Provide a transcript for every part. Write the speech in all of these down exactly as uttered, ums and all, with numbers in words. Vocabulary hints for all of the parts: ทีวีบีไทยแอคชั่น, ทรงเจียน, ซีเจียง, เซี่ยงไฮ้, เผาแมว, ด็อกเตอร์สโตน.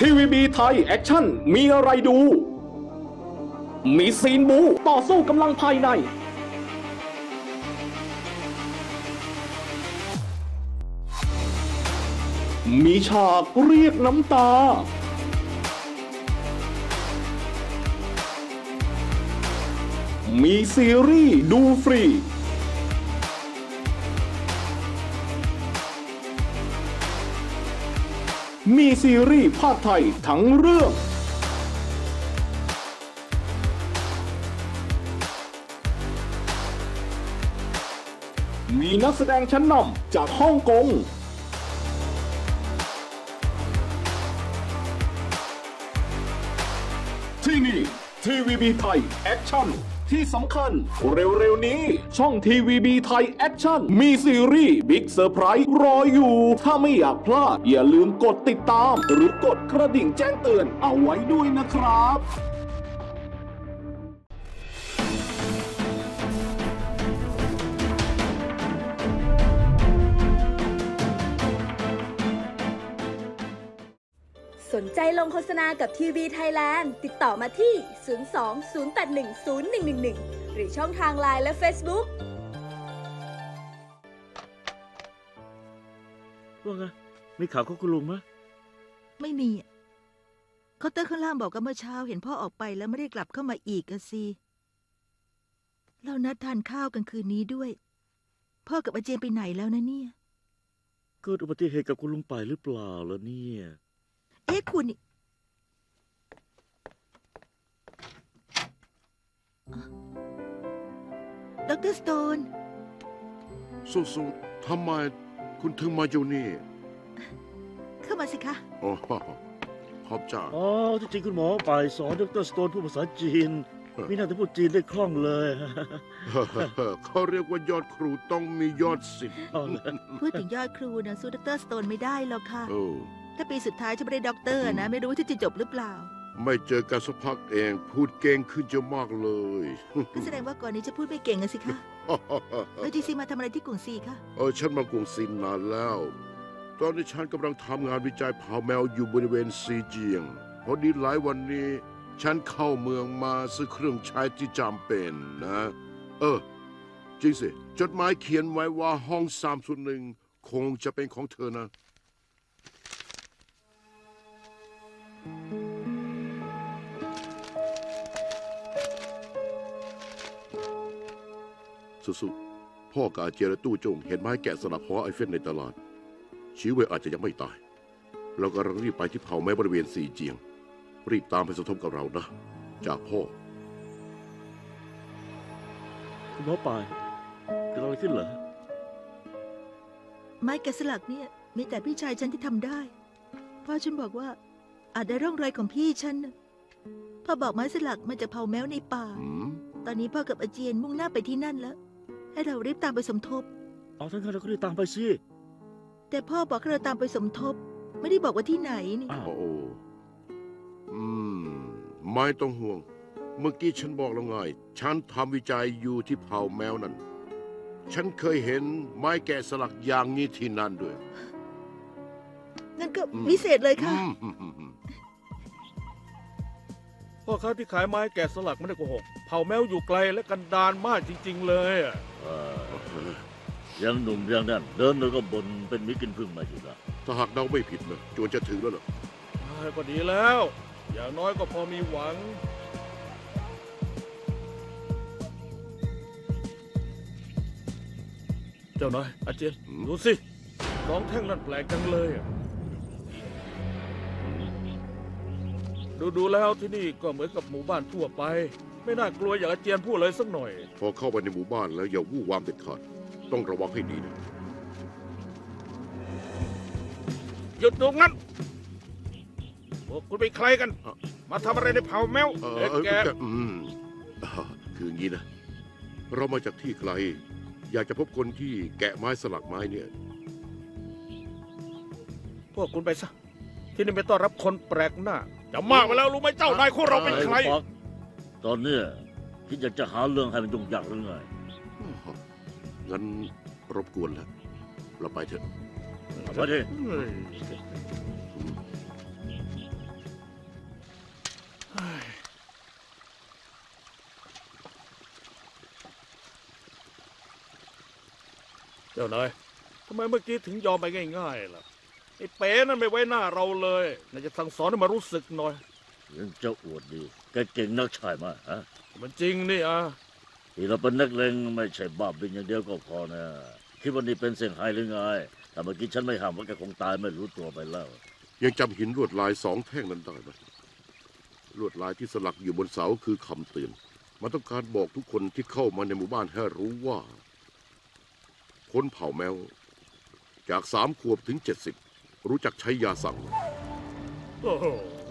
ทีวีบีไทยแอคชั่นมีอะไรดูมีซีนบูต่อสู้กำลังภายในมีฉากเรียกน้ำตามีซีรีส์ดูฟรีมีซีรีส์ภาคไทยทั้งเรื่องมีนักแสดงชั้นนำจากฮ่องกงที่นี่ทีวีบีไทยแอคชั่นที่สำคัญเร็วๆนี้ช่องทีวีบีไทยแอคชั่นมีซีรีส์บิ๊กเซอร์ไพรส์รออยู่ถ้าไม่อยากพลาดอย่าลืมกดติดตามหรือกดกระดิ่งแจ้งเตือนเอาไว้ด้วยนะครับสนใจลงโฆษณากับทีวีไทยแลนด์ติดต่อมาที่ ศูนย์ สอง ศูนย์ แปด หนึ่ง ศูนย์ หนึ่ง หนึ่ง หนึ่ง หรือช่องทาง ไลน์ และ เฟซบุ๊ก ว่าไงมีข่าวของคุณลุงไหมไม่มีเคาน์เตอร์ข้างล่างบอกกันเมื่อเช้าเห็นพ่อออกไปแล้วไม่ได้กลับเข้ามาอีกอะสิเรานัดทานข้าวกันคืนนี้ด้วยพ่อกับอาเจมไปไหนแล้วนะเนี่ยเกิดอุบัติเหตุกับคุณลุงไปหรือเปล่าล่ะเนี่ยเอ๊ะคุณด็อกเตอร์สโตนสุสุทำไมคุณถึงมาอยู่นี่เข้ามาสิคะโอ้ขอบใจอ๋อที่จริงคุณหมอไปสอนด็อกเตอร์สโตนพูดภาษาจีนไม่น่าจะพูดจีนได้คล่องเลยเขาเรียกว่ายอดครูต้องมียอดศิษย์พูดถึงยอดครูนะสู้ด็อกเตอร์สโตนไม่ได้หรอกค่ะถ้าปีสุดท้ายฉันไม่ได้ด็อกเตอร์นะไม่รู้ที่จะจบหรือเปล่าไม่เจอกันสักพักเองพูดเก่งขึ้นเยอะมากเลยก็แสดงว่าก่อนนี้จะพูดไม่เก่งกันสิคะไปจีซีมาทำอะไรที่กรุงซีคะเออฉันมากรุงซีนานแล้วตอนนี้ฉันกำลังทำงานวิจัยพาแมวอยู่บริเวณซีเจียงพอดีหลายวันนี้ฉันเข้าเมืองมาซื้อเครื่องใช้ที่จำเป็นนะเออจริงสิจดหมายเขียนไว้ว่าห้องสามศูนย์หนึ่งคงจะเป็นของเธอนะสุพ่อกาเจรตู้จงเห็นไม้แกะสลักหอไอเฟนในตลาดชีวิตอาจจะยังไม่ตายเรากำลังรีบไปที่เผาไม้บริเวณสี่เจียงรีบตามไปสมทบกับเรานะจากพ่อคุณพ่อไปเกิดอะไรขึ้นเหรอไม้แกะสลักเนี่ยมีแต่พี่ชายฉันที่ทำได้พ่อฉันบอกว่าอาจได้ร่องรอยของพี่ฉันพ่อบอกไม้สลักมันจะเผาแมวในป่าตอนนี้พ่อกับอาเจียนมุ่งหน้าไปที่นั่นแล้วให้เรารีบตามไปสมทบเอาทั้งนั้นเราก็รีบตามไปสิแต่พ่อบอกให้เราตามไปสมทบไม่ได้บอกว่าที่ไหนนี่อ้าวโอ้อืมไม่ต้องห่วงเมื่อกี้ฉันบอกแล้วไงฉันทำวิจัยอยู่ที่เผาแมวนั่นฉันเคยเห็นไม้แกะสลักอย่างนี้ที่นั่นด้วยนั่นก็พิเศษเลยค่ะพ่อค้าที่ขายไม้แกะสลักไม่ได้โกหกเผาแมวอยู่ไกลและกันดานมากจริงๆเลยอ่ะยังหนุ่มยังนั่นเดินแล้วก็บนเป็นมิกินพึ่งมาอยู่ละถ้าหากเราไม่ผิดนะจวนจะถึงแล้วหรอก็ดีแล้วอย่างน้อยก็พอมีหวังเจ้าน้อยอาเจียนดูสิสองแท่งนั่นแปลกจังเลยอ่ะดูๆแล้วที่นี่ก็เหมือนกับหมู่บ้านทั่วไปไม่น่ากลัวอย่างอาเจียนพูดเลยสักหน่อยพอเข้าไปในหมู่บ้านแล้วอย่าวู่วามเด็ดขาดต้องระวังให้ดีนะหยุดตรงนั้นพวกคุณไปใครกันมาทำอะไรในเผาแมวเด็กแกคืองี้นะเรามาจากที่ไกลอยากจะพบคนที่แกะไม้สลักไม้เนี่ยพวกคุณไปซะที่นี่ไม่ต้อนรับคนแปลกหน้าจะมากไปแล้วรู้ไหมเจ้านายของเราเป็นใครตอนนี้คิดอยากจะหาเรื่องให้มันยุ่งยากหรือไงงั้นรบกวนแล้วเราไปเถอะไปดิ เจ้านายทำไมเมื่อกี้ถึงยอมไปง่ายๆล่ะไอ้เป๋นั่นไม่ไว้หน้าเราเลยน่าจะสั่งสอนให้มารู้สึกหน่อยยังเจ้าอวดดีแกเก่งนักชายมาฮะมันจริงนี่อ่ะที่เราเป็นนักเลงไม่ใช่บ้าบินอย่างเดียวก็พอนะคิดว่านี่เป็นเสียงไฮหรือไงแต่เมื่อกี้ฉันไม่ห้ามว่าแกคงตายไม่รู้ตัวไปแล้วยังจำหินลวดลายสองแท่งนั้นได้ไหมลวดลายที่สลักอยู่บนเสาคือคำเตือนมันต้องการบอกทุกคนที่เข้ามาในหมู่บ้านให้รู้ว่าคนเผ่าแมวจากสามขวบถึงเจ็ดสิบรู้จักใช้ยาสั่งโอ้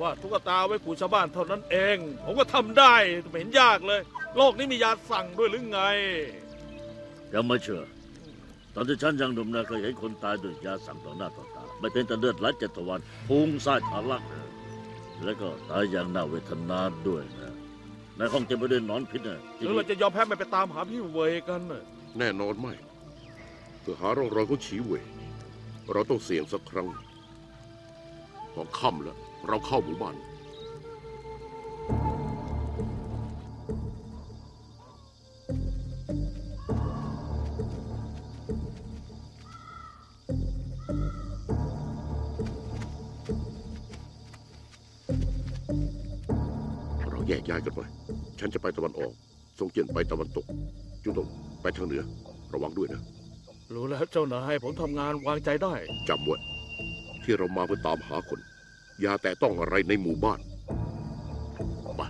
ว่าตุ๊กตาไว้ขู่ชาวบ้านเท่านั้นเองผมก็ทำได้ไม่เห็นยากเลยโลกนี้มียาสั่งด้วยหรือไงยังไม่เชื่อตอนที่ฉันยังหนุ่มนะเคยเห็นคนตายด้วยยาสั่งต่อหน้าต่อตาไม่เป็นแต่เลือดไหลเจ็ดตะวันพุ่งซ่าทะลักแล้วก็ตายอย่างน่าเวทนาด้วยนะในห้องเต็มไปด้วยนอนพิษนะหรือเราจะยอมแพ้ไปตามหาพี่เวยกันแน่นอนไม่เพื่อหาร่องรอยของฉีเวยเราต้องเสี่ยงสักครั้งตอนค่ำแล้วเราเข้าหมู่บ้านเราแยกย้ายกันไปฉันจะไปตะวันออกทรงเจียนไปตะวันตกจุดงไปทางเหนือระวังด้วยนะรู้แล้วเจ้านายผมทำงานวางใจได้จำไว้ที่เรามาเพื่อตามหาคนอย่าแต่ต้องอะไรในหมู่บ้านมา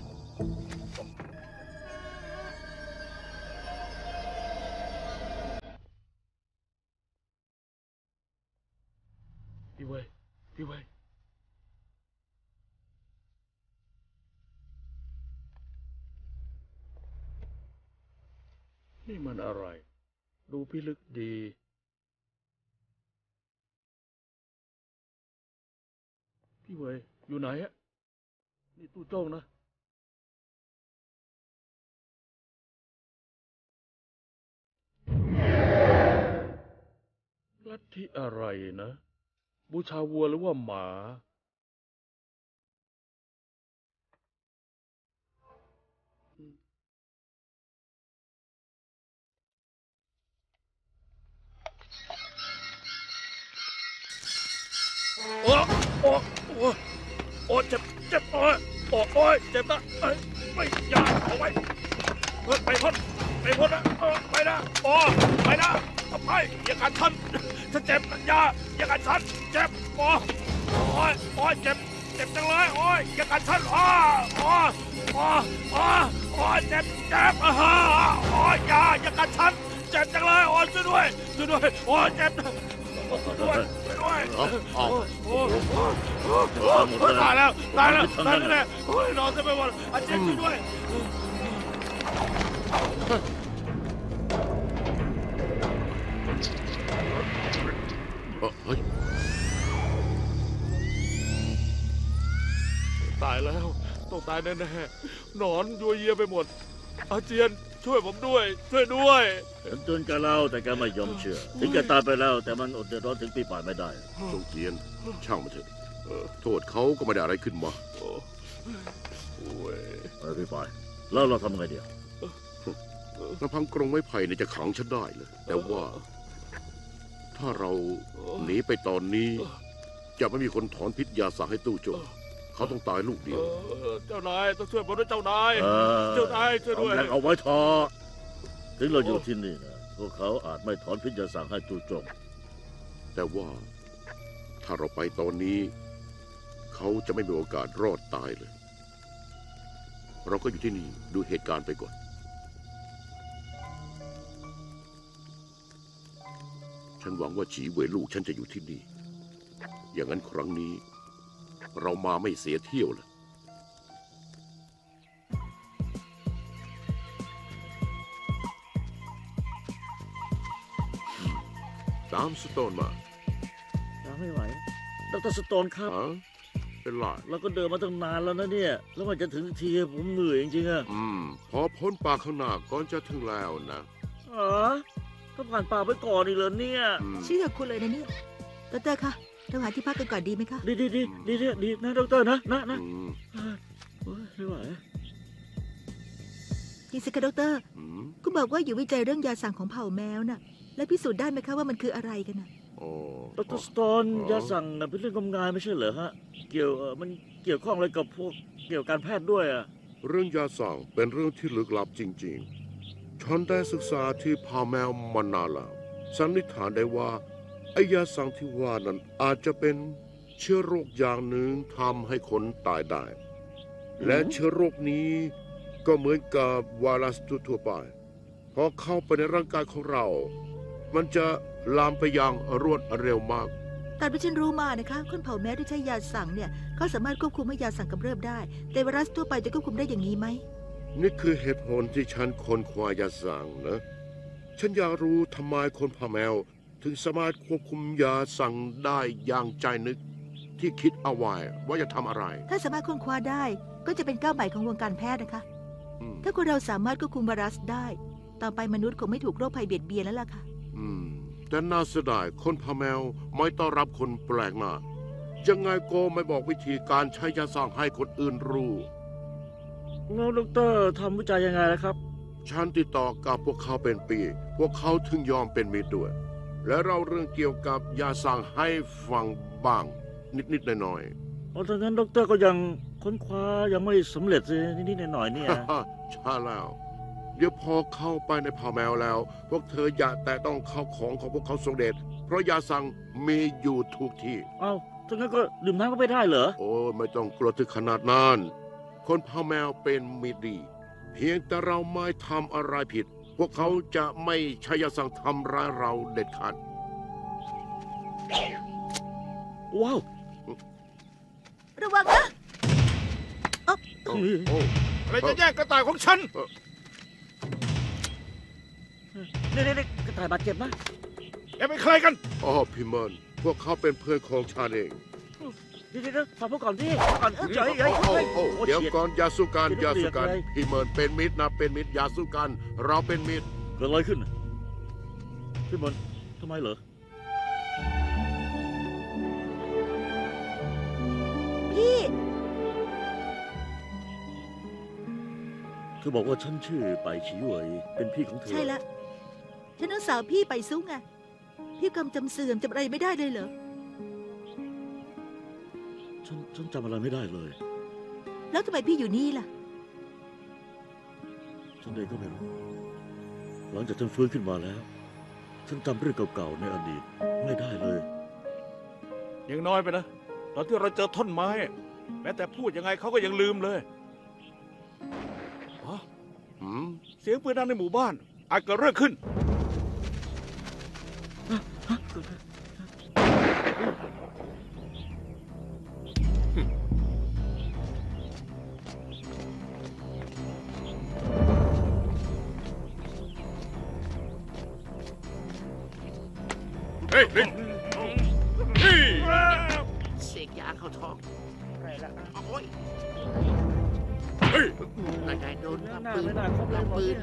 พี่เว่ยพี่เว่ยนี่มันอะไรดูพิลึกดีพี่เวยอยู่ไหนฮะนี่ตู้โจ้งนะลัทธิอะไรนะบูชาวัวหรือว่าหมาโอ๊ะโอ๊ะโอ๊ะโอ๊ะเจ็บเจ็บโอ๊ยโอ๊ะโอ๊ยเจ็บนะไอ้ไม่อยากเอาไว้เฮ้ยไปพ้นไปพ้นนะไปนะโอ๊ะไปนะไปอย่ากัดฉันฉันเจ็บยาอย่ากัดฉันเจ็บโอ๊ะโอ๊ยโอ๊ยเจ็บเจ็บจังเลยโอ๊ยอย่ากัดฉันโอ๊ะโอ๊ะโอ๊ะโอ๊ะโอ๊ยเจ็บเจ็บอ่ะฮะโอ๊ยยาอย่ากัดฉันเจ็บจังเลยโอ๊ยช่วยด้วยช่วยด้วยโอ๊ยเจ็บตายแล้วตายแล้วตายแล้วโอ้ยนอนจะไปวันอาเจ็บด้วยตายแล้วต้องตายแน่ๆนอนยัวเยียไปหมดอาเจียนช่วยผมด้วยช่วยด้วยฉันเตือนแกแล้วแต่แกไม่ยอมเชื่อถึงแกตายไปแล้วแต่มันอดเดือดร้อนถึงปีป่าไม่ได้ทรงเจียนช่างมันเถอะโทษเขาก็ไม่ได้อะไรขึ้นมาไอ้พี่ป่าแล้วเราทำไงเดียวกระพังกรงไม้ไผ่เนี่ยจะขังฉันได้เลยแต่ว่าถ้าเราหนีไปตอนนี้จะไม่มีคนถอนพิษยาสั่งให้ตู้โจเขาต้องตายลูกเดียวเจ้านายต้องช่วยผมด้วยเจ้านายเจ้านายช่วยด้วยเอาไว้ทอถึงเราอยู่ที่นี่นะพวกเขาอาจไม่ถอนพิษยาสั่งให้จู่โจมแต่ว่าถ้าเราไปตอนนี้เขาจะไม่มีโอกาสรอดตายเลยเราก็อยู่ที่นี่ดูเหตุการณ์ไปก่อนฉันหวังว่าฉีเว่ยลูกฉันจะอยู่ที่นี่อย่างนั้นครั้งนี้เรามาไม่เสียเที่ยวเลยตามสโตนมาตามไม่ไหวดร.สโตนครับเป็นไรเราก็เดินมาตั้งนานแล้วนะเนี่ยแล้วมันจะถึงทีผมเหนื่อยจริงๆอะอืมพอพ้นป่าข้างหน้าก่อนจะถึงแล้วนะอ๋อก็ผ่านป่าไปก่อนอีกเลยเนี่ยเชื่อคุณเลยนะเนี่ยดร.ค่ะเราหาที่พักกันก่อนดีไหมคะดีดีดีดีดีนะดรนะนะนะโอ้ยไม่ไหวนี่สิคะดรคุณบอกว่าอยู่วิจัยเรื่องยาสั่งของเผ่าแมวน่ะ และพิสูจน์ได้ไหมคะว่ามันคืออะไรกันนะดร.สโตนยาสั่งเป็นเรื่องงมงายไม่ใช่เหรอฮะเกี่ยวมันเกี่ยวข้องอะไรกับพวกเกี่ยวการแพทย์ด้วยอะเรื่องยาสั่งเป็นเรื่องที่ลึกลับจริงๆฉันได้ศึกษาที่พาแมวมานานแล้วสันนิษฐานได้ว่าไอยาสั่งที่ว่านั้นอาจจะเป็นเชื้อโรคอย่างหนึ่งทำให้คนตายได้และเชื้อโรคนี้ก็เหมือนกับไวรัสทั่วไปพอเข้าไปในร่างกายของเรามันจะลามไปอย่างรวดเร็วมากตามที่ฉันรู้มานะคะคนเผ่าแมวที่ใช้ยาสั่งเนี่ยเขาสามารถควบคุมให้ยาสั่งกำเริบได้แต่ไวรัสทั่วไปจะควบคุมได้อย่างนี้ไหมนี่คือเหตุผลที่ฉันค้นคว้ายาสั่งนะฉันอยากรู้ทำไมคนเผ่าแมวถึงสามารถควบคุมยาสั่งได้อย่างใจนึกที่คิดเอาไว้ว่าจะทำอะไรถ้าสามารถค้นคว้าได้ก็จะเป็นก้าวใหม่ของวงการแพทย์นะคะถ้าคนเราสามารถควบคุมไวรัสได้ต่อไปมนุษย์คงไม่ถูกโรคภัยเบียดเบียนแล้วล่ะค่ะแต่น่าเสียดายคนพาแมวไม่ต้อนรับคนแปลกหน้ายังไงก็ไม่บอกวิธีการใช้ยาสั่งให้คนอื่นรู้แล้วดร.ทำวิจัยยังไงล่ะครับฉันติดต่อกับพวกเขาเป็นปีพวกเขาถึงยอมเป็นมิตรด้วยและเราเรื่องเกี่ยวกับยาสั่งให้ฟังบ้างนิดๆหน่อยๆอ๋อถ้างั้นดร.ก็ยังค้นคว้ายังไม่สำเร็จเลยนิดๆหน่อยๆเนี่ยใช่แล้วเดี๋ยวพอเข้าไปในพาแมวแล้วพวกเธออย่าแต่ต้องเข้าของของพวกเขาสงเด็จเพราะยาสั่งมีอยู่ทุกที่เอาถ้างั้นก็ดื่มน้ำก็ไม่ได้เหรอโอ้ไม่ต้องกลัวถึงขนาดนั้นคนพาแมวเป็นมิตรดีเพียงแต่เราไม่ทำอะไรผิดพวกเขาจะไม่ใช้ยาสั่งทำร้ายเราเด็ดขาดว้าวระวังนะอ๊ะอะไรจะแย่งกระต่ายของฉันเด็กๆกระต่ายบาดเจ็บนะแกเป็นใครกันอ๋อพี่เมินพวกเขาเป็นเพื่อนของฉันเองเดี๋ยวๆฟังพวกก่อนที่ก่อนเฉยๆเดี๋ยวก่อนยาสุการยาสุการพี่เมินเป็นมิตรนะเป็นมิตรยาสุการเราเป็นมิตรเกิดอะไรขึ้นพี่เมินทำไมเหรอพี่เธอบอกว่าฉันชื่อไปฉีหวยเป็นพี่ของเธอใช่แล้วฉันน้องสาวพี่ไปซุ้งไงพี่กำจำเสื่อมจำอะไรไม่ได้เลยเหรอฉันฉันจำอะไรไม่ได้เลยแล้วทำไมพี่อยู่นี่ล่ะฉันเองก็ไม่รู้หลังจากฉันฟื้นขึ้นมาแล้วฉันจำเรื่องเก่าๆในอดีตไม่ได้เลยยังน้อยไปนะตอนที่เราเจอท่อนไม้แม้แต่พูดยังไงเขาก็ยังลืมเลยเสียงปืนดังในหมู่บ้านอาจเกิดเรื่องขึ้นเฮ้ยลิงเสกยาเข้าท้องอะไรล่ะโอ้ยเฮ้ยนายโดนกับปืนกับปืน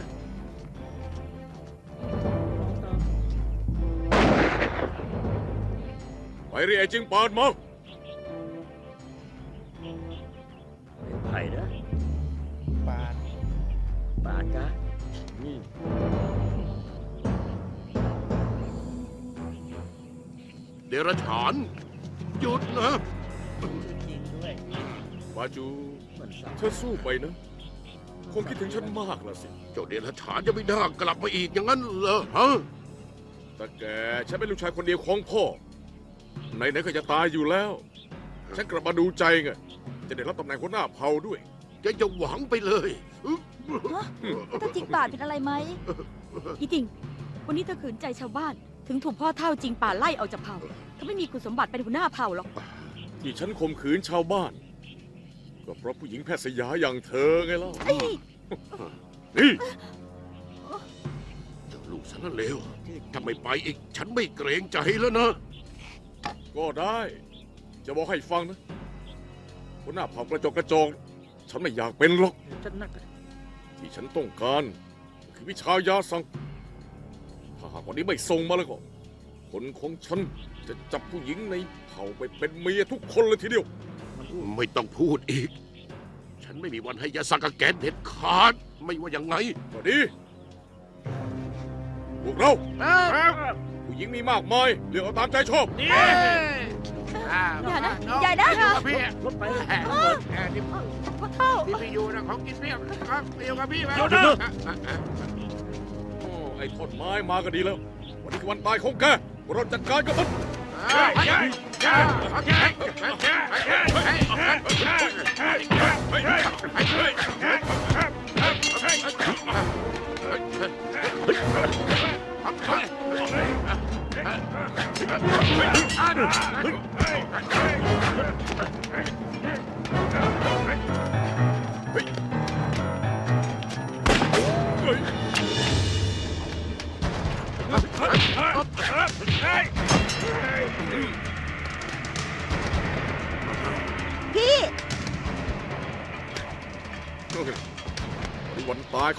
ไปเรียกจิงเปิดมั้งเป็นไผ่นะปาดปาดนะนี่เดรัจฉานหยุดนะวาจูเธอสู้ไปนะคงคิดถึงฉันมากละสิเจ้าเดรัจฉานจะไม่ได้กลับมาอีกอย่างนั้นเหรอฮะแต่แกฉันเป็นลูกชายคนเดียวของพ่อไหนๆก็จะตายอยู่แล้วฉันกลับมาดูใจไงจะได้รับตำแหน่งหัวหน้าเผ่าด้วยแกจะหวังไปเลยถ้าจิงป่าเป็นอะไรไหมอีติงวันนี้เธอขืนใจชาวบ้านถึงถูกพ่อเฒ่าจิงป่าไล่ออกจากเผ่าเธอไม่มีคุณสมบัติเป็นหัวหน้าเผ่าหรอกที่ฉันข่มขืนชาวบ้านก็เพราะผู้หญิงแพทย์สยาอย่างเธอไงเล่านี่เจ้าลูกฉันเลวทำไมไปอีกฉันไม่เกรงใจแล้วนะก็ได้จะบอกให้ฟังนะคนหน้าเผ่ากระจกกระจองฉันไม่อยากเป็นหรอกที่ฉันต้องการคือวิชายาสั่งถ้าหากวันนี้ไม่ส่งมาแล้วก็คนของฉันจะจับผู้หญิงในเผ่าไปเป็นเมียทุกคนเลยทีเดียวไม่ต้องพูดอีกฉันไม่มีวันให้ยาสั่งกับแกเด็ดขาดไม่ว่าอย่างไรก็ดีพวก กเราผู้หญิงมีมากมายเลือกเอาตามใจชอบนี่อย่านะอย่านะพี่รถไปแห่ที่พี่อยู่นะของกินเพียบครับเดียวกับพี่มาไอ้ต้นไม้มาก็ดีแล้ววันนี้คือวันตายของแกเราจัดการกับมันพี่วันตายขอ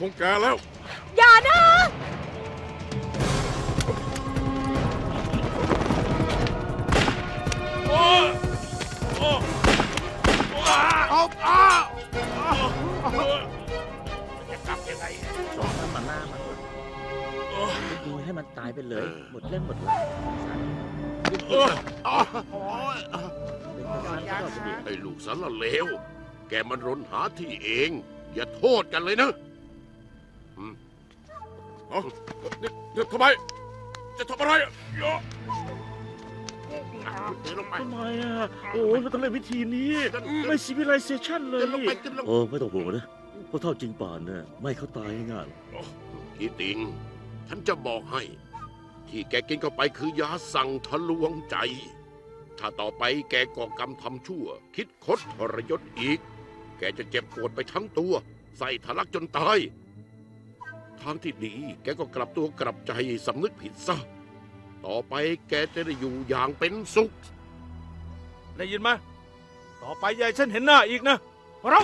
งแกแล้วอย่านะโอ้โอ้ว้าอ๊อบอ๊อบจะกลับยังไงสองน้ำมันหน้ามันดูให้มันตายไปเลยหมดเล่นหมดเลยไอ้ลูกสารเลวแกมันรนหาที่เองอย่าโทษกันเลยนะเอาทำไมจะทำอะไรทำไมอ่ะโอ้ยมันต้องเล่นวิธีนี้ไม่ซีวิไลเซชันเลยโอ้ไม่ต้องห่วงนะเพราะเท่าจริงป่านน่ะไม่เขาตายง่ายๆพี่ติงฉันจะบอกให้ที่แกกินเข้าไปคือยาสั่งทะลวงใจถ้าต่อไปแกก่อกรรมทำชั่วคิดคดทรยศอีกแกจะเจ็บปวดไปทั้งตัวใส่ทะลักจนตายทางที่ดีแกก็กลับตัวกลับใจสำนึกผิดซะต่อไปแกจะได้อยู่อย่างเป็นสุขได้ยินไหมต่อไปยายฉันเห็นหน้าอีกนะเรา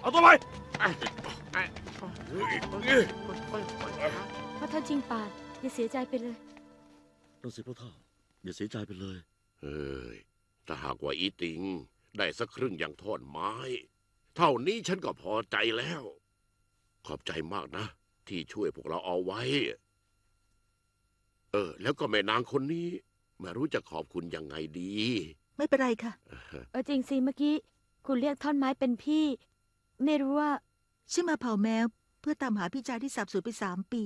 เอาตัวไปพระท่านจริงป่าอย่าเสียใจไปเลยต้องเสียพระท่านอย่าเสียใจไปเลยเอ้ยถ้าหากว่าอีติงได้สักครึ่งอย่างท่อนไม้เท่านี้ฉันก็พอใจแล้วขอบใจมากนะที่ช่วยพวกเราเอาไว้เออแล้วก็แม่นางคนนี้ไม่รู้จะขอบคุณยังไงดีไม่เป็นไรค่ะเออจริงสิเมื่อกี้คุณเรียกท่อนไม้เป็นพี่ไม่รู้ว่าฉันมาเผาแมวเพื่อตามหาพี่ชายที่สับสูญไปสามปี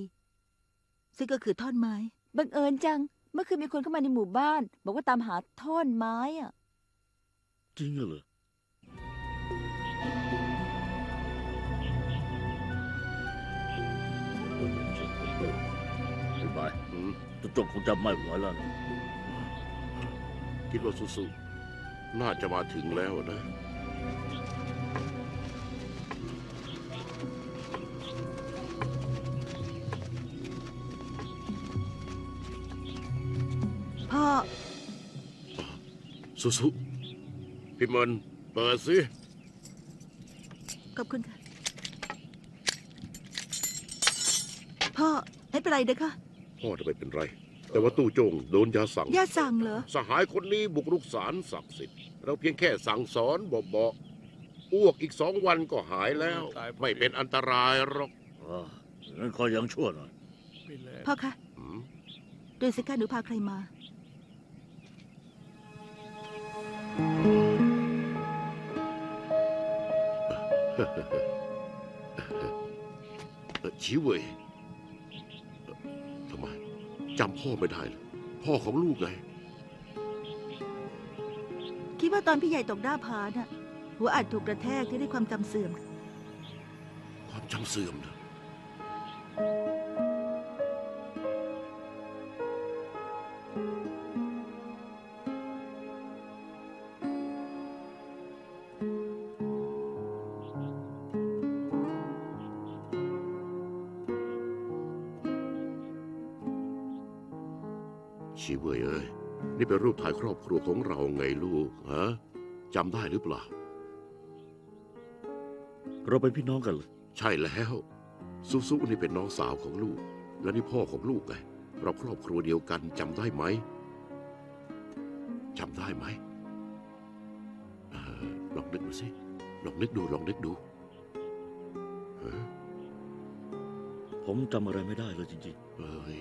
ซึ่งก็คือท่อนไม้บังเอิญจังเมื่อคืนมีคนเข้ามาในหมู่บ้านบอกว่าตามหาท่อนไม้อะจริงเหรอพี่บายตุ๊กตุ๊กคงจำไม่ไหวแล้วนะคิดว่าสุดๆน่าจะมาถึงแล้วนะพ่อสุสุพี่มนเปิดสิขอบคุณค่ะพ่อไม่เป็นไรเด้อค่ะพ่อจะไม่เป็นไรแต่ว่าตู้โจงโดนยาสั่งยาสั่งเหรอสหายคนนี้บุกรุกศาลศักดิ์สิทธิ์เราเพียงแค่สั่งสอนเบาๆอ้วกอีกสองวันก็หายแล้วไม่เป็นอันตรายหรอกงั้นขอยังชั่วหน่อยพ่อคะโดยสิคะหนูพาใครมาชิวเว่ยทำไมจำพ่อไม่ได้เลยพ่อของลูกไงคิดว่าตอนพี่ใหญ่ตกหน้าผาน่ะหัวอาจถูกกระแทกที่ได้ความจำเสื่อมความจำเสื่อมนะนี่เป็นรูปถ่ายครอบครัวของเราไงลูกฮะจำได้หรือเปล่าเราเป็นพี่น้องกันเหรอใช่แล้วซุซุนี่เป็นน้องสาวของลูกและนี่พ่อของลูกไงเราครอบครัวเดียวกันจำได้ไหมจำได้ไหมลองนึกดูสิลองนึกดูลองนึกดู ผมจำอะไรไม่ได้เลยจริงๆเอ้ย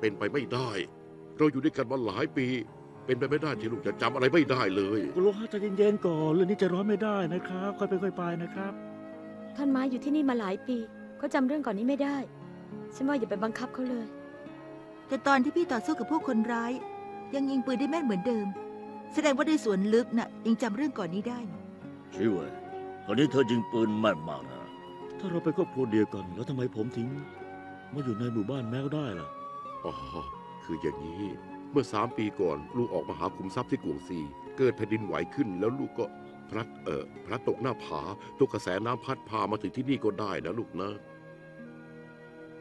เป็นไปไม่ได้เราอยู่ด้วยกันมาหลายปีเป็นไปไม่ได้ที่ลูกจะจำอะไรไม่ได้เลยคุณลุงฮะใจเย็นๆก่อนเรื่องนี้จะร้อนไม่ได้นะครับค่อยไปค่อยไปนะครับท่านไม้อยู่ที่นี่มาหลายปีเขาจำเรื่องก่อนนี้ไม่ได้ฉันว่าอย่าไปบังคับเขาเลยแต่ตอนที่พี่ต่อสู้กับพวกคนร้ายยังยิงปืนได้แม่นเหมือนเดิมแสดงว่าในสวนลึกน่ะยังจำเรื่องก่อนนี้ได้ชิวเลยตอนนี้เธอยิงปืนแม่นมากนะถ้าเราไปครอบครัวเดียวกันแล้วทำไมผมทิ้งมาอยู่ในหมู่บ้านแมวได้ล่ะอ๋อคืออย่างนี้เมื่อสามปีก่อนลูกออกมาหาคุมทรัพย์ที่กวงซีเกิดแผ่นดินไหวขึ้นแล้วลูกก็พลัดเออพลัดตกหน้าผาตกกระแสน้ำพัดพามาถึงที่นี่ก็ได้นะลูกนะ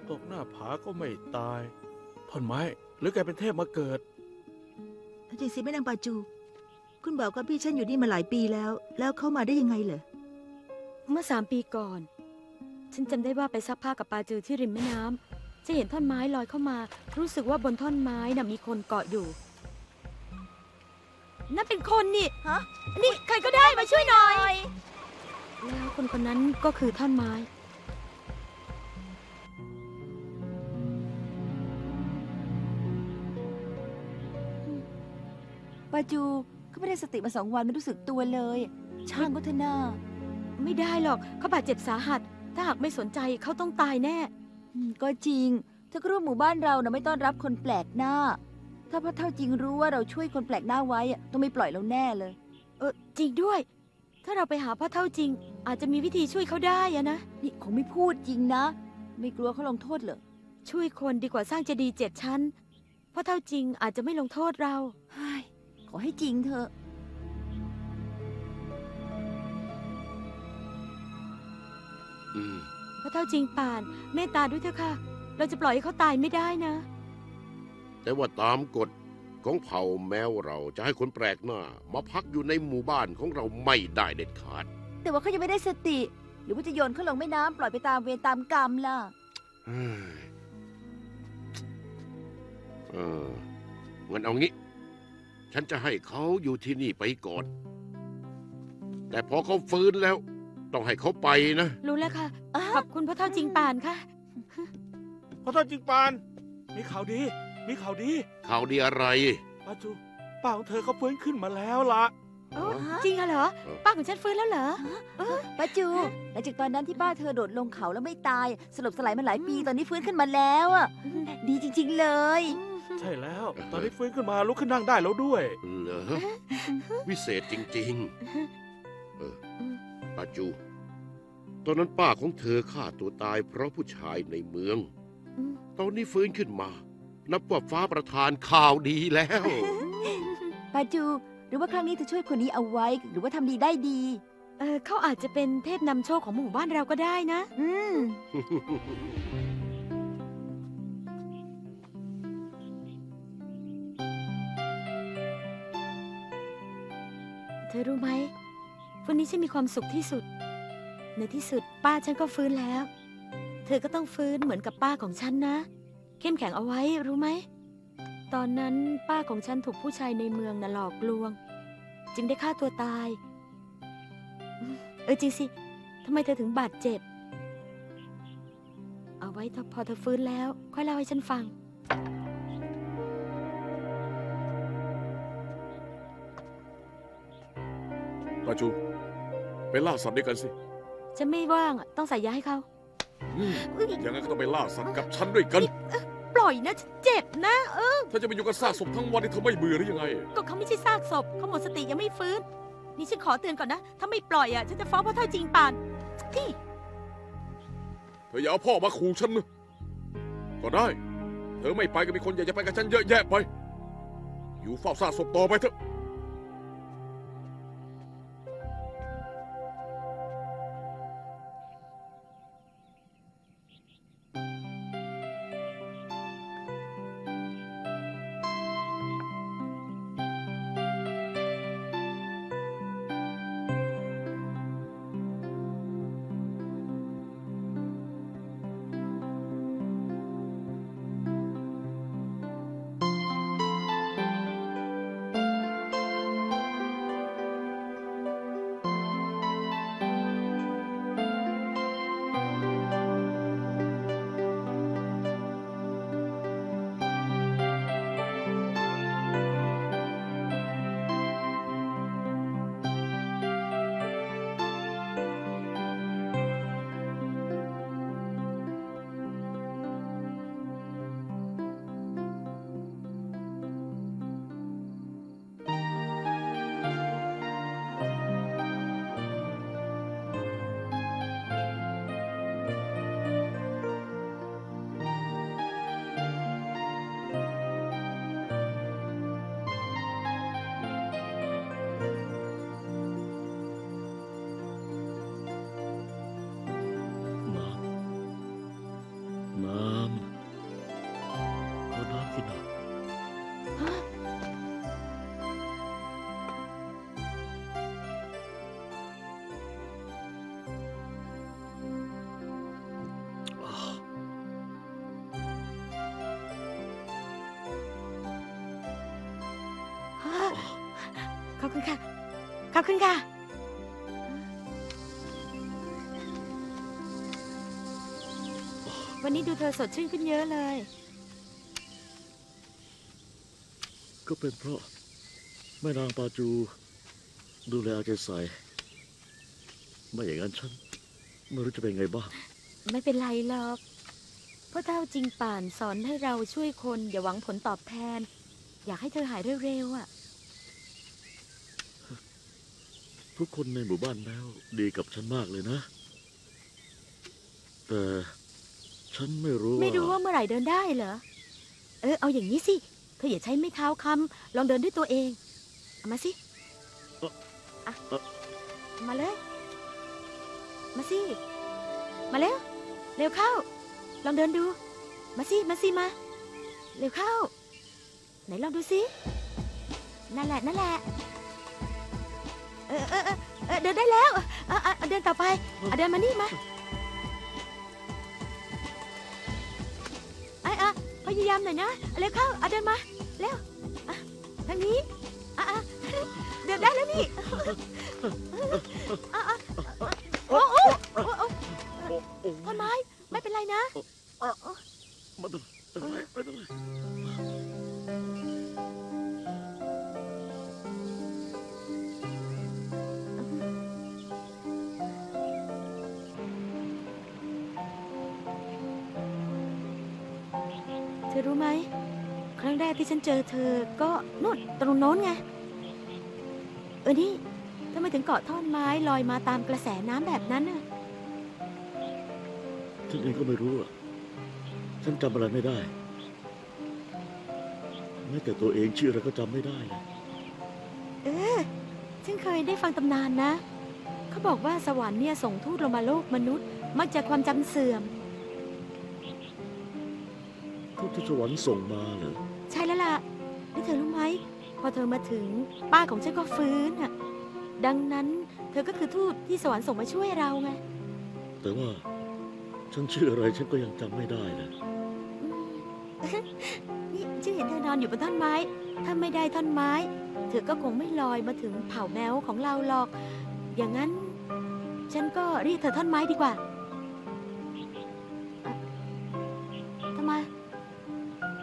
ตกหน้าผาก็ไม่ตายท่อนไม้หรือกลายเป็นเทพมาเกิดจริงสิแม่นางปาจูคุณบอกว่าพี่ฉันอยู่นี่มาหลายปีแล้วแล้วเข้ามาได้ยังไงเหรอเมื่อสามปีก่อนฉันจำได้ว่าไปซักผ้ากับปาจือที่ริมแม่น้ำจะเห็นท่อนไม้ลอยเข้ามารู้สึกว่าบนท่อนไม้น่ะมีคนเกาะอยู่นั่นเป็นคนนี่ฮะนี่ใครก็ได้มาช่วยหน่อยแล้วคนคนนั้นก็คือท่อนไม้ปาจูเขาไม่ได้สติมาสองวันไม่รู้สึกตัวเลยช่างก็เถอะนะไม่ได้หรอกเขาบาดเจ็บสาหัสถ้าหากไม่สนใจเขาต้องตายแน่ก็จริงถ้าครูหมู่บ้านเรานะไม่ต้อนรับคนแปลกหน้าถ้าพระเท่าจริงรู้ว่าเราช่วยคนแปลกหน้าไว้ต้องไม่ปล่อยเราแน่เลยเออจริงด้วยถ้าเราไปหาพระเท่าจริงอาจจะมีวิธีช่วยเขาได้อะนะนี่คงไม่พูดจริงนะไม่กลัวเขาลงโทษเหรอช่วยคนดีกว่าสร้างเจดีย์เจ็ดชั้นพระเท่าจริงอาจจะไม่ลงโทษเราขอให้จริงเถอะพระเท่าจริงป่านเมตตาด้วยเถอะค่ะเราจะปล่อยให้เขาตายไม่ได้นะแต่ว่าตามกฎของเผ่าแมวเราจะให้คนแปลกหน้ามาพักอยู่ในหมู่บ้านของเราไม่ได้เด็ดขาดแต่ว่าเขายังไม่ได้สติหรือว่าจะโยนเขาลงแม่น้ำปล่อยไปตามเวรตามกรรมล่ะเอองั้นเอางี้ฉันจะให้เขาอยู่ที่นี่ไปก่อนแต่พอเขาฟื้นแล้วต้องให้เขาไปนะรู้แล้วค่ะขอบคุณพระเท่าจริงปานค่ะพระเท่าจริงปานมีข่าวดีมีข่าวดีข่าวดีอะไรป้าจูป้าของเธอเขาฟื้นขึ้นมาแล้วล่ะจริงเหรอป้าของฉันฟื้นแล้วเหรอป้าจูหลังจากตอนนั้นที่ป้าเธอโดดลงเขาแล้วไม่ตายสลบสลายมาหลายปีตอนนี้ฟื้นขึ้นมาแล้วอ่ะดีจริงๆเลยใช่แล้วตอนนี้ฟื้นขึ้นมาลุกขึ้นนั่งได้แล้วด้วยเหรอวิเศษจริงๆเออป้าจูตอนนั้นป้าของเธอฆ่าตัวตายเพราะผู้ชายในเมืองตอนนี้ฟื้นขึ้นมานับว่าฟ้าประทานข่าวดีแล้วป้าจูหรือว่าครั้งนี้เธอช่วยคนนี้เอาไว้หรือว่าทำดีได้ดีเออเขาอาจจะเป็นเทพนำโชคของหมู่บ้านเราก็ได้นะอืมเธอรู้ไหมวันนี้ฉันมีความสุขที่สุดในที่สุดป้าฉันก็ฟื้นแล้วเธอก็ต้องฟื้นเหมือนกับป้าของฉันนะเข้มแข็งเอาไว้รู้ไหมตอนนั้นป้าของฉันถูกผู้ชายในเมืองน่ะหลอกลวงจึงได้ฆ่าตัวตายเออจริงสิทำไมเธอถึงบาดเจ็บเอาไว้พอเธอฟื้นแล้วค่อยเล่าให้ฉันฟังป้าจูไปล่าสัตว์ด้วยกันสิฉันไม่ว่างต้องใส่ยาให้เขาอย่างนั้นก็ต้องไปล่าสัตว์กับฉันด้วยกันปล่อยนะเจ็บนะเออเธอจะไปอยู่กับซากศพทั้งวันนี่เธอไม่เบื่อหรือยังไงก็เขาไม่ใช่ซากศพเขาหมดสติยังไม่ฟื้นนี่ฉันขอเตือนก่อนนะถ้าไม่ปล่อยอ่ะฉันจะฟ้องพ่อเท่าจริงป่านที่เธออย่าเอาพ่อมาขู่ฉันนะก็ได้เธอไม่ไปก็มีคนอยากจะไปกับฉันเยอะแยะไปอยู่เฝ้าซากศพต่อไปเถอะ อบคุณค่ะขอบคุณค่ะวันนี้ดูเธอสดชื่นขึ้นเยอะเลยก็เป็นเพราะแม่นางปาจูดูแลใจใส่ไม่อย่างนั้นฉันไม่รู้จะเป็นไงบ้างไม่เป็นไรหรอกเพราะเท่าจริงป่านสอนให้เราช่วยคนอย่าหวังผลตอบแทนอยากให้เธอหายเร็วๆอ่ะทุกคนในหมู่บ้านแล้วดีกับฉันมากเลยนะแต่ฉันไม่รู้ไม่รู้ว่าเมื่อไหร่เดินได้เหรอเออเอาอย่างนี้สิเธออย่าใช้ไม้เท้าค้ำลองเดินด้วยตัวเองเอามาสิอ่ะมาเลยมาสิมาเร็วเร็วเข้าลองเดินดูมาสิมาสิมาเร็วเข้าไหนลองดูสินั่นแหละนั่นแหละเออเออเออเดินได้แล้วเออเดินต่อไปเดินมานี่มาไอ้อะพยายามหน่อยนะเร็วเข้าเดินมาเร็วทางนี้เดินได้แล้วนี่โอ้โอ้ต้นไม้ไม่เป็นไรนะไม่เป็นไรไม่เป็นไรเธอรู้ไหมครั้งแรกที่ฉันเจอเธอก็นู่นตรงโน้นไงเออนี่ทำไมถึงเกาะท่อนไม้ลอยมาตามกระแสน้ำแบบนั้นน่ะฉันเองก็ไม่รู้อ่ะฉันจำอะไรไม่ได้แม้แต่ตัวเองชื่ออะไรก็จำไม่ได้เออฉันเคยได้ฟังตำนานนะเขาบอกว่าสวรรค์เนี่ยส่งทูตลงมาโลกมนุษย์มักจะความจำเสื่อมที่สวรรค์ส่งมาเหรอใช่แล้วล่ะแล้วเธอรู้ไหมพอเธอมาถึงป้าของฉันก็ฟื้นอ่ะดังนั้นเธอก็คือทูตที่สวรรค์ส่งมาช่วยเราไงแต่ว่าฉันชื่ออะไรฉันก็ยังจำไม่ได้นะนี่ฉันเห็นเธอนอนอยู่บนท่อนไม้ถ้าไม่ได้ท่อนไม้เธอก็คงไม่ลอยมาถึงเผ่าแมวของเราหรอกอย่างนั้นฉันก็เรียกเธอท่อนไม้ดีกว่าทำไม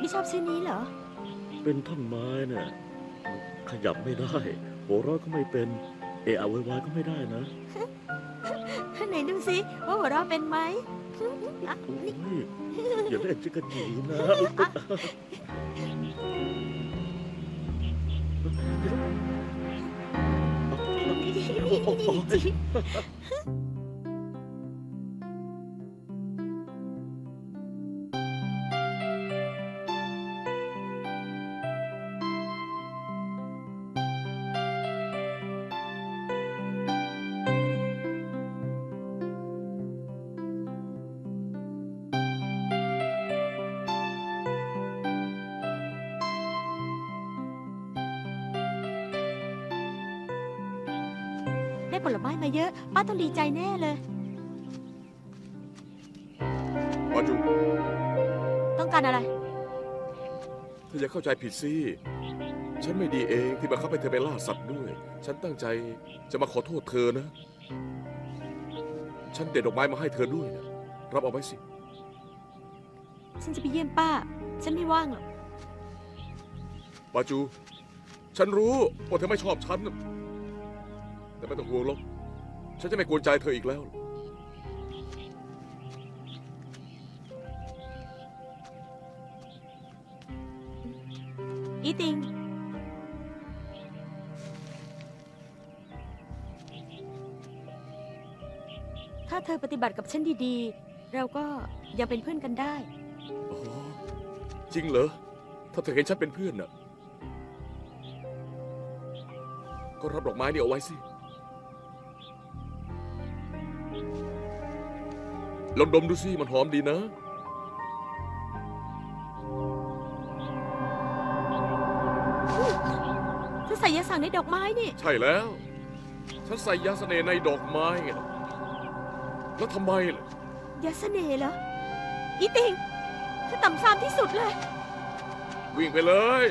ไม่ชอบชื่อนี้เหรอเป็นท่อนไม้เนี่ยขยับไม่ได้หัวเราะก็ไม่เป็นเอะอะวายก็ไม่ได้นะไหนดูสิว่าหัวเราะเป็นไหมอย่าเล่นจะกันหนีนะผลไม้มาเยอะป้าต้องดีใจแน่เลยป้าจุต้องการอะไรเธออย่าเข้าใจผิดสิฉันไม่ดีเองที่บังคับให้เธอไปล่าสัตว์ด้วยฉันตั้งใจจะมาขอโทษเธอนะฉันเด็ดดอกไม้มาให้เธอด้วยนะรับเอาไว้สิฉันจะไปเยี่ยมป้าฉันไม่ว่างหรอกป้าจูฉันรู้ว่าเธอไม่ชอบฉันแต่ไม่ต้องห่วงหรอกฉันจะไม่กวนใจเธออีกแล้วอีติงถ้าเธอปฏิบัติกับฉันดีๆเราก็ยังเป็นเพื่อนกันได้อ๋อจริงเหรอถ้าเธอเห็นฉันเป็นเพื่อนน่ะก็รับดอกไม้นี่เอาไว้สิลองดมดูสิมันหอมดีนะเธอใส่ยาสั่งในดอกไม้นี่ใช่แล้วฉันใส่ยาเสน่ห์ในดอกไม้ไงแล้วทำไมล่ะยาเสน่ห์เหรออีติงเธอต่ำซามที่สุดเลยวิ่งไปเลย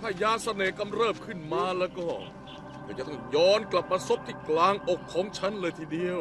ถ้ายาเสน่ห์กำเริบขึ้นมาแล้วก็ ก็จะต้องย้อนกลับมาซบที่กลางอกของฉันเลยทีเดียว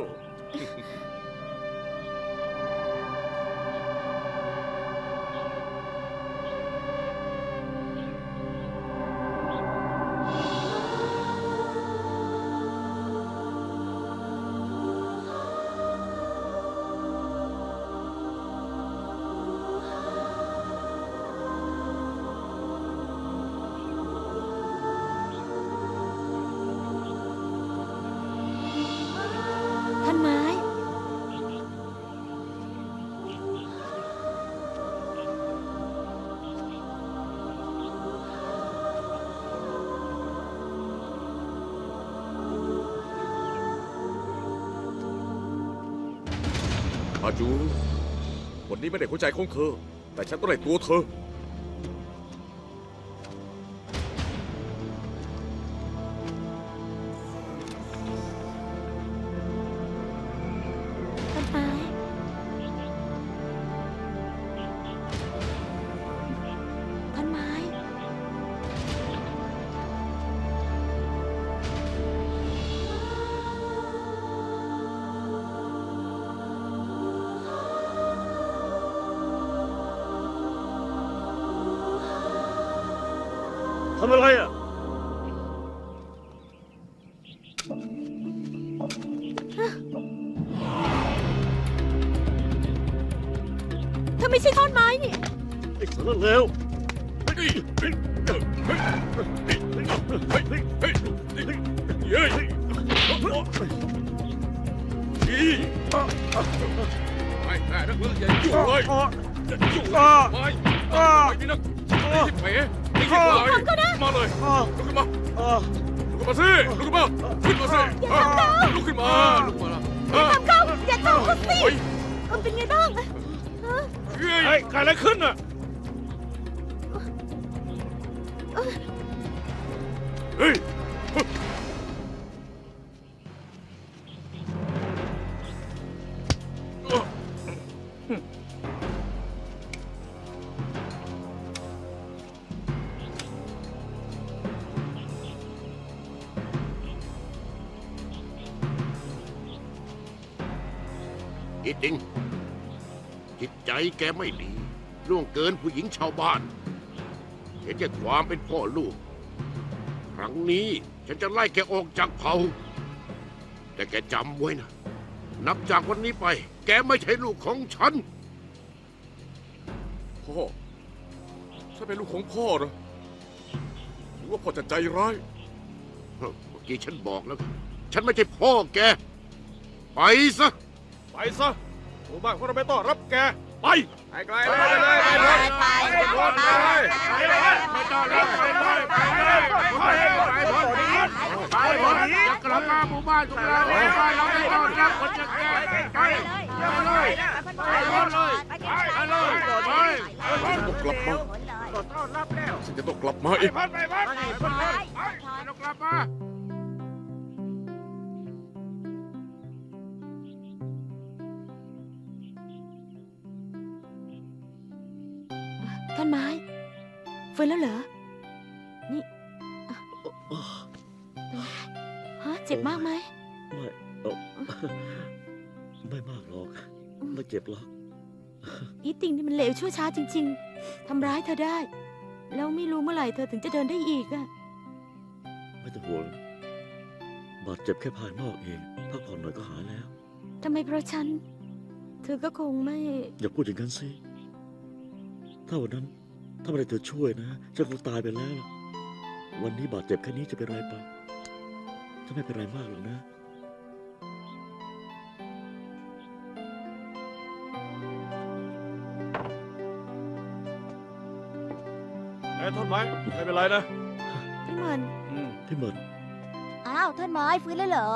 อาจูวันนี้ไม่ได้หัวใจของเธอแต่ฉันต้องได้ตัวเธอทำอะไรอ่ะเธอไม่ใช่ท่อนไม้นี่ไอ้สารเลวไอ้แต่นักเลงอย่ายุ่งเลยอย่ายุ่งเลยไปไปนี่นักนี่เป๋มาเลยลุกขึ้นมาลุกขึ้นมาสิลุกขึ้นมาขึ้นมาสิลุกขึ้นมาลุกมาอย่าทำเขาอย่าทำเขาสิมันเป็นไงบ้างเฮ้ยเกิดอะไรขึ้นอ่ะเฮ้ยจริงจิตใจแกไม่ดีล่วงเกินผู้หญิงชาวบ้านเห็นแก่ความเป็นพ่อลูกครั้งนี้ฉันจะไล่แกออกจากเผ่าแต่แกจำไว้นะนับจากวันนี้ไปแกไม่ใช่ลูกของฉันพ่อฉันเป็นลูกของพ่อเหรอหรือว่าพ่อจะใจร้ายเมื่อกี้ฉันบอกแล้วฉันไม่ใช่พ่อแกไปซะไปซะหมู่บ้านของเราไม่ต้อนรับแกไปไปไกลเลยไปเลยไปเลยไปเลยไปเลยไปเลยไปเลยไปเลยไปเลยไปเลยไปเลยไปเลยอย่ากลับมาหมู่บ้านของเราไม่ได้เราไม่ต้อนรับคนอย่างแกไปเลยไปเลยไปเลยไปเลยฉันจะกลับมาต้อนรับแล้วฉันจะต้องกลับมาอีกไปไปไปต้องกลับมาท่อนไม้ฟื้นแล้วเหรอนี่ฮะเจ็บมากไหมไม่ไม่มากหรอกไม่เจ็บหรอกอีติงนี่มันเลวชั่วช้าจริงๆทำร้ายเธอได้แล้วไม่รู้เมื่อไหร่เธอถึงจะเดินได้อีกอะไม่ต้องห่วงบาดเจ็บแค่ภายนอกเองพักผ่อนหน่อยก็หายแล้วทำไมเพราะฉันเธอก็คงไม่อย่าพูดอย่างนั้นสิถ้าวันนั้นถ้าไม่ได้เธอช่วยนะฉันคงตายไปแล้ววันนี้บาดเจ็บแค่นี้จะเป็นไรไปฉันไม่เป็นไรมากหรอกนะไอ้ท่อนไม้ไม่เป็นไรนะพี่เหมินพี่เหมินอ้าวท่อนไม้ฟื้นแล้วเหรอ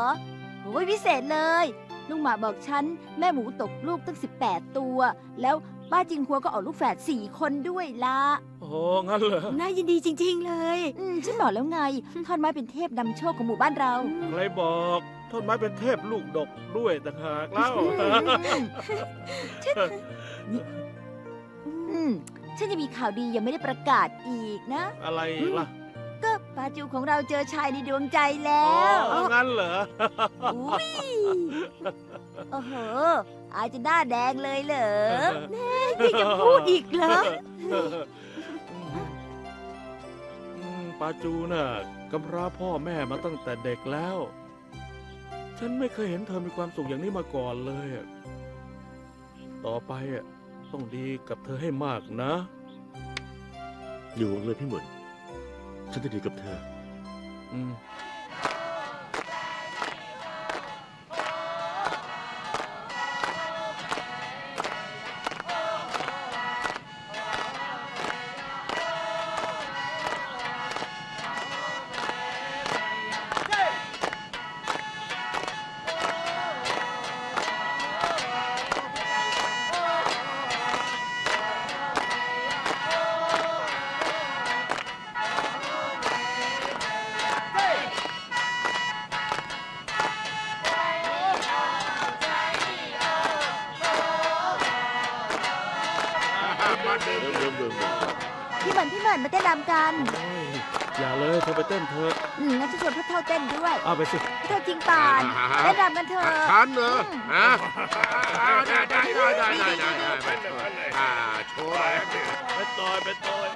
โอ้ยพิเศษเลยลุงหมาบอกฉันแม่หมูตกลูกตั้งสิบแปดตัวแล้วป้าจิงหัวก็ออกลูกแฝดสี่คนด้วยละโอ้งั้นเหรอน่ายินดีจริงๆเลยอืมฉันบอกแล้วไงท่อนไม้เป็นเทพนำโชคของหมู่บ้านเราใครบอกท่อนไม้เป็นเทพลูกดกด้วยต่างหากแล้วอืมฉันจะมีข่าวดียังไม่ได้ประกาศอีกนะอะไรล่ะก็ ปาจูของเราเจอชายในดวงใจแล้วงั้นเหรออุ้ยโอ้โหอาจจะหน้าแดงเลยเหรอแม่ที่จะพูดอีกเหรอปาจูน่ะกำพร้าพ่อแม่มาตั้งแต่เด็กแล้วฉันไม่เคยเห็นเธอมีความสุขอย่างนี้มาก่อนเลยต่อไปต้องดีกับเธอให้มากนะอย่าหวังเลยพี่เหมือนฉันจะดีกับเธออืมพี่บอลพี่เนินมาเต้นรำกันอย่าเลยเธอไปเต้นเถอะอืมงั้นจะชวนพวกเธอเต้นด้วยเอาไปสิเธอจริงป่านเต้นรำกันเถอะฉันเหรอฮะได้ได้ได้ได้ได้ไปเลยอ่าช่วยไปต่อยไปต่อย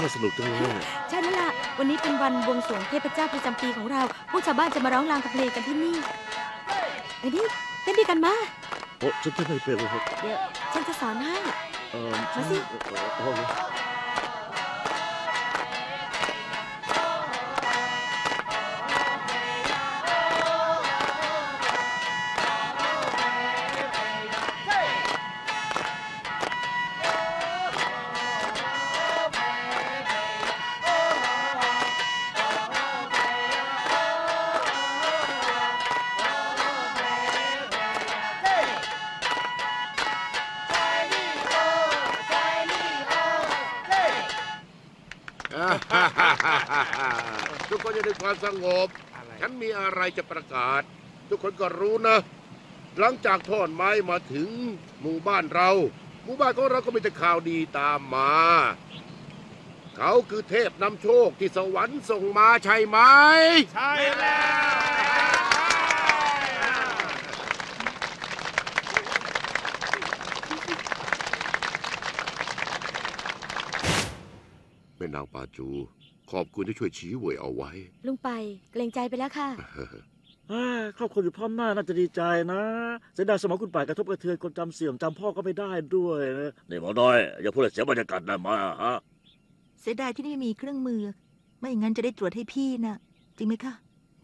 น่าสนุกจังเลยใช่แล้วล่ะวันนี้เป็นวันบวงสรวงเทพเจ้าประจำปีของเราพวกชาวบ้านจะมาร้องรำกับเพลงกันที่นี่ไอ้นี่เต้นด้วยกันมาโอ้ฉันเต้นไม่เป็นเลยครับเดี๋ยวฉันจะสอนให้มาสิทุกคนอยู่ในความสงบฉันมีอะไรจะประกาศทุกคนก็รู้นะหลังจากท่อนไม้มาถึงหมู่บ้านเราหมู่บ้านของเราก็มีแต่ข่าวดีตามมาเขาคือเทพนำโชคที่สวรรค์ส่งมาใช่ไหมใช่แล้วแม่นางปาจูขอบคุณที่ช่วยชี้หวยเอาไว้ลุงไปเกรงใจไปแล้วค่ะครอบครัวอยู่พร้อมหน้าน่าจะดีใจนะเสียดายสมองคุณป่ายกระทบกระเทือนคนจำเสื่อมจำพ่อก็ไม่ได้ด้วยนะนี่หมอน้อยอย่าพูดเสียบรรยากาศนะมาฮะเสียดายที่ไม่มีเครื่องมือไม่อย่างนั้นจะได้ตรวจให้พี่นะจริงไหมคะ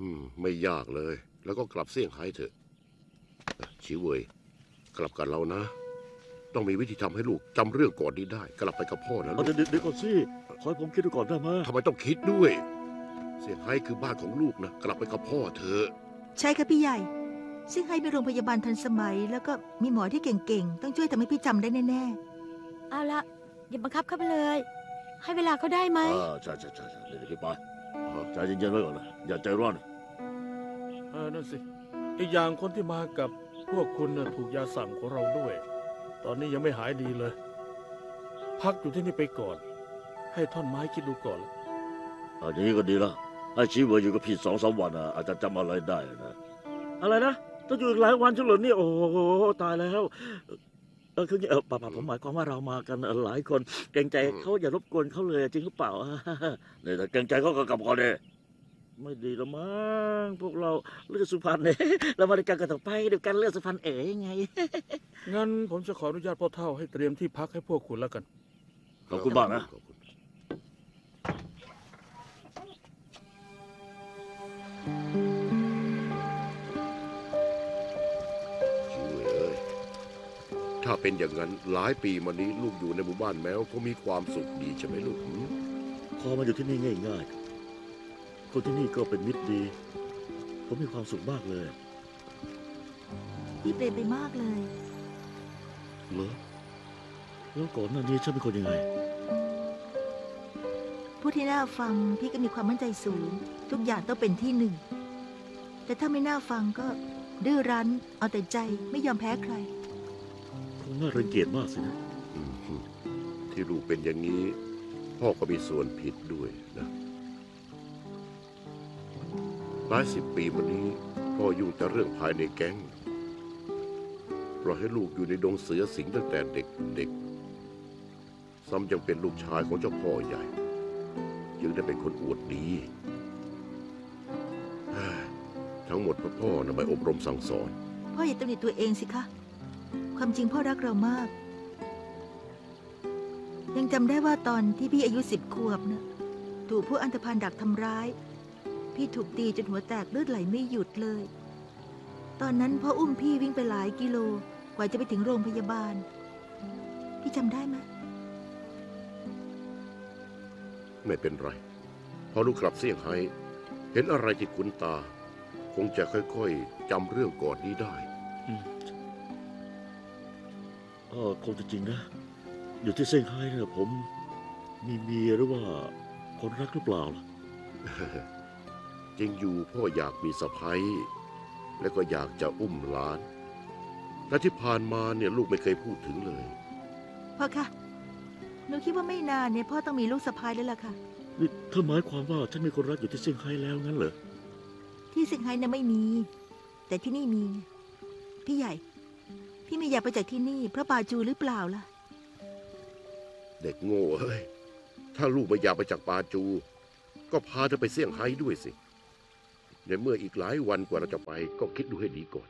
อืมไม่ยากเลยแล้วก็กลับเสี่ยงหายเถอะชี้หวยกลับกันเรานะต้องมีวิธีทำให้ลูกจำเรื่องก่อนนี้ได้กลับไปกับพ่อนะลูกเดี๋ยวก่อนสิขอให้ผมคิดดูก่อนได้ไหมทำไมต้องคิดด้วยเซี่ยงไฮ้คือบ้านของลูกนะกลับไปกับพ่อเธอใช่ค่ะพี่ใหญ่เซี่ยงไฮ้เป็นโรงพยาบาลทันสมัยแล้วก็มีหมอที่เก่งๆต้องช่วยทำให้พี่จำได้แน่ๆเอาละอย่าบังคับเขาไปเลยให้เวลาเขาได้ไหมอ่าใช่ใช่ใช่เดี๋ยวพี่ไปใจเย็นๆไว้ก่อนนะอย่าใจร้อนเออนั่นสิอีกอย่างคนที่มากับพวกคุณน่ะถูกยาสั่งของเราด้วยตอนนี้ยังไม่หายดีเลยพักอยู่ที่นี่ไปก่อนให้ท่อนไม้คิดดูก่อนอันนี้ก็ดีละให้ชีวิตอยู่กับพี่สองสามวันนะอาจจะจำอะไรได้นะอะไรนะต้องอยู่อีกหลายวันชั่วโมงนี่โอ้โหตายแล้วเออคือเออป่าผมหมายความว่าเรามากันหลายคนเกรงใจเขาอย่ารบกวนเขาเลยจริงหรือเปล่าเนี่ยแต่เกรงใจเขาก็กลับก่อนเลยไม่ดีละมั้งพวกเราเลือดสุพรรณเนี่ยเรามาด้วยกันก็ต้องไปเดียวกันเลือดสุพรรณเอ๋ยไงงั้นผมจะขออนุญาตพ่อเฒ่าให้เตรียมที่พักให้พวกคุณแล้วกันขอบคุณบ้างนะช่วยเอ้ยถ้าเป็นอย่างนั้นหลายปีมานี้ลูกอยู่ในหมู่บ้านแมวก็มีความสุขดีใช่ไหมลูกพอมาอยู่ที่นี่ง่ายๆคนที่นี่ก็เป็นมิตรดีผมมีความสุขมากเลยพี่เปลี่ยนไปมากเลยเหรอแล้วก่อนหน้านี้ฉันเป็นคนยังไงผู้ที่น่าฟังพี่ก็มีความมั่นใจสูงทุกอย่างต้องเป็นที่หนึ่งแต่ แต่ถ้าไม่น่าฟังก็ดื้อรั้นเอาแต่ใจไม่ยอมแพ้ใครคงน่ารังเกียจมากสินะที่ลูกเป็นอย่างนี้พ่อก็มีส่วนผิดด้วยนะหลายสิบปีมานี้พ่อยุ่งแต่เรื่องภายในแก๊งปล่อยให้ลูกอยู่ในดงเสือสิงตั้งแต่เด็กๆซ้ำยังเป็นลูกชายของเจ้าพ่อใหญ่จึงได้เป็นคนอวดดีทั้งหมดเพราะพ่อนำไปอบรมสั่งสอนพ่ออย่าตำหนิตัวเองสิคะความจริงพ่อรักเรามากยังจำได้ว่าตอนที่พี่อายุสิบขวบนะถูกผู้อันธพาลดักทำร้ายพี่ถูกตีจนหัวแตกเลือดไหลไม่หยุดเลยตอนนั้นพ่ออุ้มพี่วิ่งไปหลายกิโลกว่าจะไปถึงโรงพยาบาลพี่จำได้ไหมไม่เป็นไรพอลูกกลับเซี่ยงไฮ้เห็นอะไรที่คุ้นตาคงจะค่อยๆจำเรื่องก่อนนี้ได้เออคงจะจริงนะอยู่ที่เซี่ยงไฮ้นะผมมีเมียหรือว่าคนรักหรือเปล่าล่ะจริงอยู่พ่ออยากมีสะใภ้และก็อยากจะอุ้มหลานและที่ผ่านมาเนี่ยลูกไม่เคยพูดถึงเลยพ่อคะหนูคิดว่าไม่นานเนี่ยพ่อต้องมีลูกสะใภ้แล้วล่ะค่ะถ้าหมายความว่าฉันมีคนรักอยู่ที่เซี่ยงไฮ้แล้วงั้นเหรอที่เซี่ยงไฮ้เนี่ยไม่มีแต่ที่นี่มีพี่ใหญ่พี่ไม่อยากไปจากที่นี่เพราะปาจูหรือเปล่าล่ะเด็กโง่เอ้ยถ้าลูกไม่อยากไปจากปาจูก็พาเธอไปเซี่ยงไฮ้ด้วยสิในเมื่ออีกหลายวันกว่าเราจะไปก็คิดดูให้ดีก่อน